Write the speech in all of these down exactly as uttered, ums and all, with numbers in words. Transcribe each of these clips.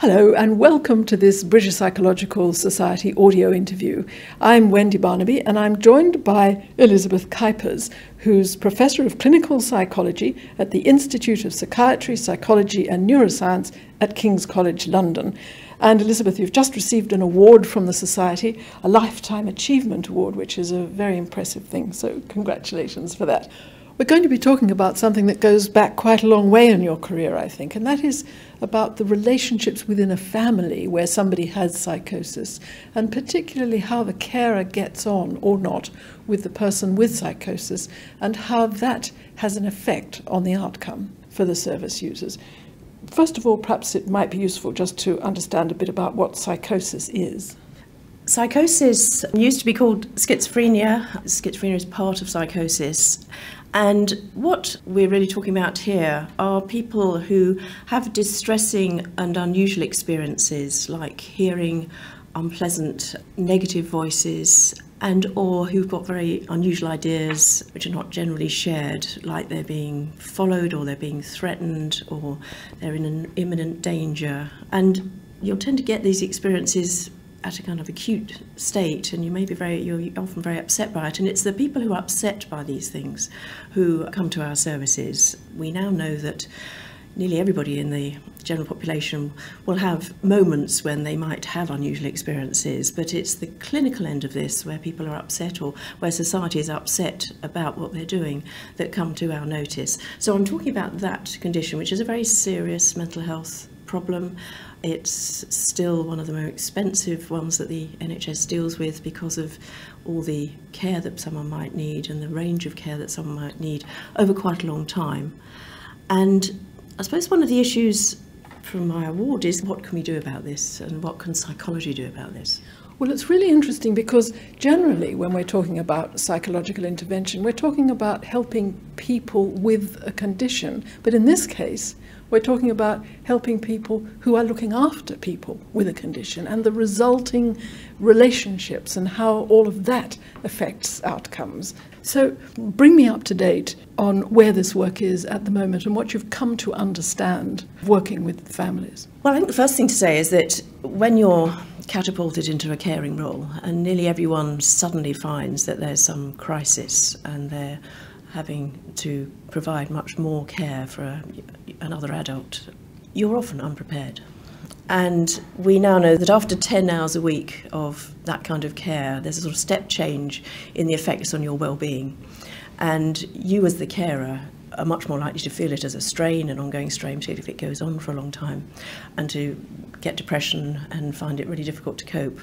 Hello and welcome to this British Psychological Society audio interview. I'm Wendy Barnaby and I'm joined by Elizabeth Kuipers, who's Professor of Clinical Psychology at the Institute of Psychiatry, Psychology and Neuroscience at King's College London. And Elizabeth, you've just received an award from the Society, a Lifetime Achievement Award, which is a very impressive thing, so congratulations for that. We're going to be talking about something that goes back quite a long way in your career, I think, and that is about the relationships within a family where somebody has psychosis, and particularly how the carer gets on or not with the person with psychosis and how that has an effect on the outcome for the service users. First of all, perhaps it might be useful just to understand a bit about what psychosis is. Psychosis used to be called schizophrenia. Schizophrenia is part of psychosis. And what we're really talking about here are people who have distressing and unusual experiences, like hearing unpleasant negative voices, and or who've got very unusual ideas which are not generally shared, like they're being followed or they're being threatened or they're in an imminent danger. And you'll tend to get these experiences at a kind of acute state, and you may be very, you're often very upset by it, and it's the people who are upset by these things who come to our services. We now know that nearly everybody in the general population will have moments when they might have unusual experiences, but it's the clinical end of this, where people are upset or where society is upset about what they're doing, that come to our notice. So I'm talking about that condition, which is a very serious mental health problem. It's still one of the more expensive ones that the N H S deals with, because of all the care that someone might need and the range of care that someone might need over quite a long time. And I suppose one of the issues from my award is, what can we do about this, and what can psychology do about this? Well, it's really interesting, because generally when we're talking about psychological intervention, we're talking about helping people with a condition. But in this case, we're talking about helping people who are looking after people with a condition, and the resulting relationships and how all of that affects outcomes. So bring me up to date on where this work is at the moment and what you've come to understand working with families. Well, I think the first thing to say is that when you're catapulted into a caring role, and nearly everyone suddenly finds that there's some crisis and they're having to provide much more care for a, another adult, you're often unprepared. And we now know that after ten hours a week of that kind of care, there's a sort of step change in the effects on your well-being, and you as the carer are much more likely to feel it as a strain, an ongoing strain, particularly if it goes on for a long time, and to get depression and find it really difficult to cope.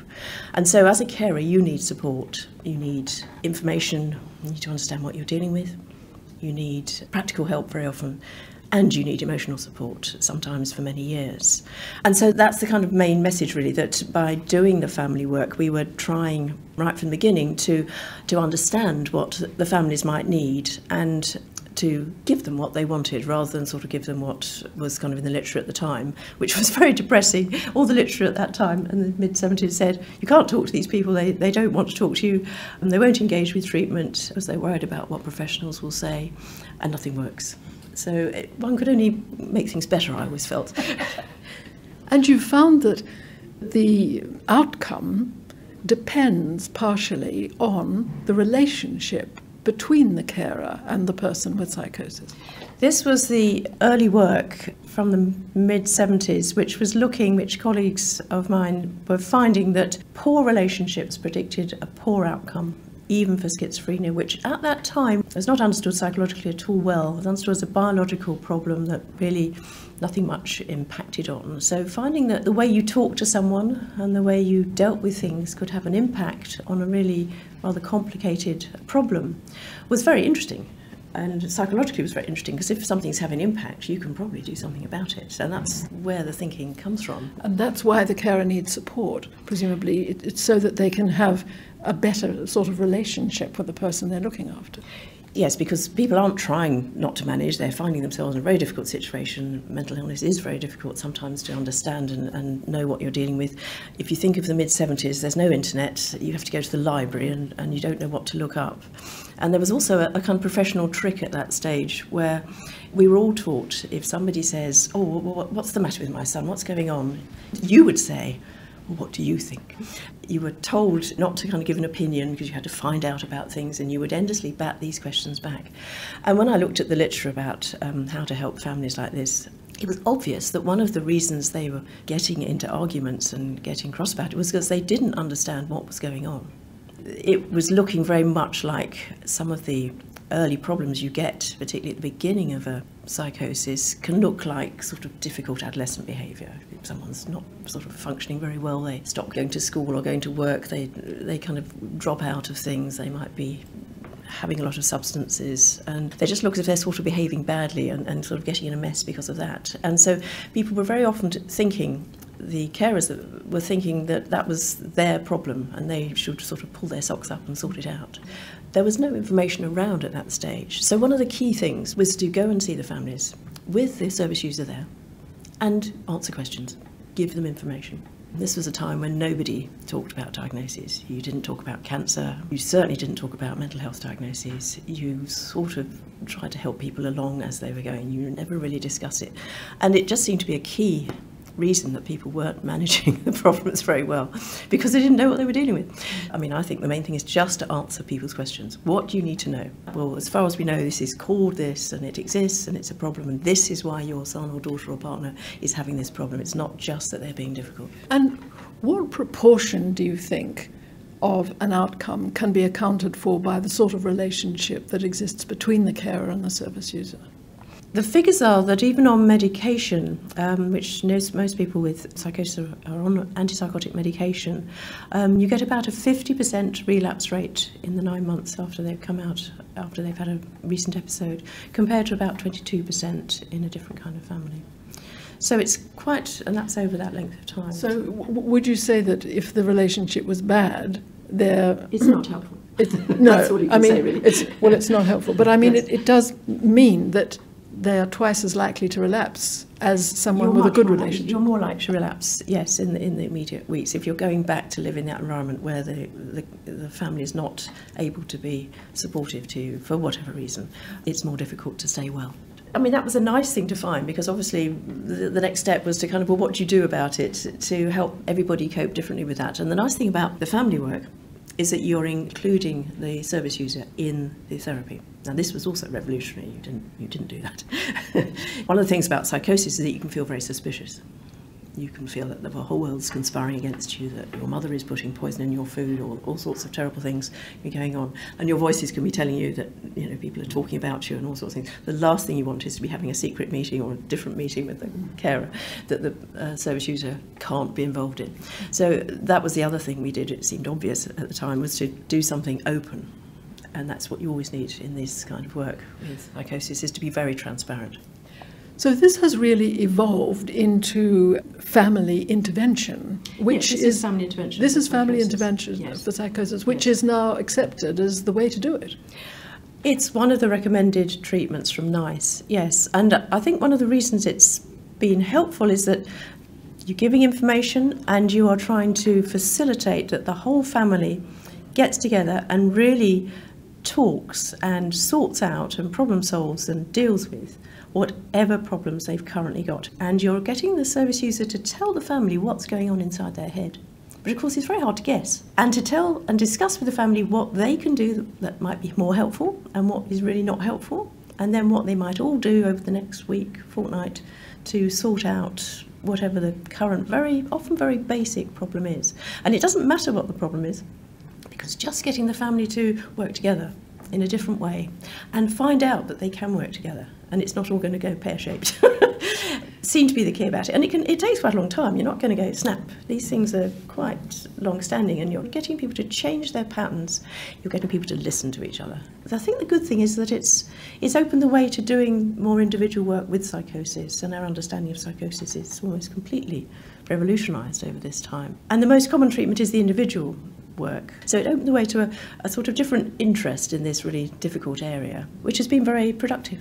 And so as a carer, you need support, you need information, you need to understand what you're dealing with, you need practical help very often, and you need emotional support, sometimes for many years. And so that's the kind of main message, really, that by doing the family work, we were trying right from the beginning to, to understand what the families might need and to give them what they wanted, rather than sort of give them what was kind of in the literature at the time, which was very depressing. All the literature at that time in the mid seventies said, you can't talk to these people, they, they don't want to talk to you, and they won't engage with treatment because they're worried about what professionals will say, and nothing works. So it, one could only make things better, I always felt. And you found that the outcome depends partially on the relationship between the carer and the person with psychosis. This was the early work from the mid seventies, which was looking, which colleagues of mine were finding, that poor relationships predicted a poor outcome, even for schizophrenia, which at that time was not understood psychologically at all well. It was understood as a biological problem that really nothing much impacted on. So finding that the way you talk to someone and the way you dealt with things could have an impact on a really rather complicated problem was very interesting. And psychologically it was very interesting, because if something's having an impact, you can probably do something about it. And that's where the thinking comes from. And that's why the carer needs support, presumably. It's so that they can have a better sort of relationship with the person they're looking after. Yes, because people aren't trying not to manage, they're finding themselves in a very difficult situation. Mental illness is very difficult sometimes to understand and, and know what you're dealing with. If you think of the mid seventies, there's no internet, you have to go to the library and, and you don't know what to look up. And there was also a, a kind of professional trick at that stage where we were all taught, if somebody says, oh, well, what's the matter with my son, what's going on? You would say, what do you think? You were told not to kind of give an opinion because you had to find out about things, and you would endlessly bat these questions back. And when I looked at the literature about um, how to help families like this, it was obvious that one of the reasons they were getting into arguments and getting cross about it was because they didn't understand what was going on. It was looking very much like some of the early problems you get, particularly at the beginning of a psychosis, can look like sort of difficult adolescent behaviour. If someone's not sort of functioning very well, they stop going to school or going to work, they, they kind of drop out of things, they might be having a lot of substances, and they just look as if they're sort of behaving badly and, and sort of getting in a mess because of that. And so people were very often thinking, the carers were thinking that that was their problem and they should sort of pull their socks up and sort it out. There was no information around at that stage. So one of the key things was to go and see the families with the service user there and answer questions, give them information. This was a time when nobody talked about diagnoses. You didn't talk about cancer, you certainly didn't talk about mental health diagnoses. You sort of tried to help people along as they were going. You never really discussed it. And it just seemed to be a key reason that people weren't managing the problems very well, because they didn't know what they were dealing with. I mean, I think the main thing is just to answer people's questions. What do you need to know? Well, as far as we know, this is called this and it exists and it's a problem, and this is why your son or daughter or partner is having this problem. It's not just that they're being difficult. And what proportion do you think of an outcome can be accounted for by the sort of relationship that exists between the carer and the service user? The figures are that even on medication, um, which most people with psychosis are on antipsychotic medication, um, you get about a fifty percent relapse rate in the nine months after they've come out, after they've had a recent episode, compared to about twenty-two percent in a different kind of family. So it's quite, and that's over that length of time. So w would you say that if the relationship was bad, there... It's not helpful. It, no, that's all you can I mean, say, really. It's, well, it's not helpful, but I mean, yes. it, it does mean that they are twice as likely to relapse as someone you're with a good relationship. Like, you're more likely to relapse, yes, in the, in the immediate weeks. If you're going back to live in that environment where the, the, the family is not able to be supportive to you for whatever reason, it's more difficult to stay well. I mean, that was a nice thing to find, because obviously the, the next step was to kind of, well, what do you do about it to help everybody cope differently with that? And the nice thing about the family work is that you're including the service user in the therapy. Now, this was also revolutionary. You didn't, you didn't do that. One of the things about psychosis is that you can feel very suspicious. You can feel that the whole world's conspiring against you, that your mother is putting poison in your food, or all sorts of terrible things are going on. And your voices can be telling you that, you know, people are talking about you and all sorts of things. The last thing you want is to be having a secret meeting or a different meeting with the carer that the uh, service user can't be involved in. So that was the other thing we did, it seemed obvious at the time, was to do something open. And that's what you always need in this kind of work with psychosis, is to be very transparent. So this has really evolved into family intervention, which yes, is, is family intervention. This is family psychosis. intervention yes. for psychosis, which yes. is now accepted as the way to do it. It's one of the recommended treatments from NICE, yes. And I think one of the reasons it's been helpful is that you're giving information and you are trying to facilitate that the whole family gets together and really talks and sorts out and problem solves and deals with whatever problems they've currently got. And you're getting the service user to tell the family what's going on inside their head. But of course, it's very hard to guess. And to tell and discuss with the family what they can do that might be more helpful and what is really not helpful, and then what they might all do over the next week, fortnight, to sort out whatever the current, very often very basic problem is. And it doesn't matter what the problem is, because just getting the family to work together in a different way and find out that they can work together and it's not all going to go pear-shaped seemed to be the key about it. And it can it takes quite a long time. You're not going to go snap. These things are quite long-standing, and you're getting people to change their patterns, you're getting people to listen to each other. I think the good thing is that it's it's opened the way to doing more individual work with psychosis, and our understanding of psychosis is almost completely revolutionized over this time. And the most common treatment is the individual work. So it opened the way to a, a sort of different interest in this really difficult area, which has been very productive.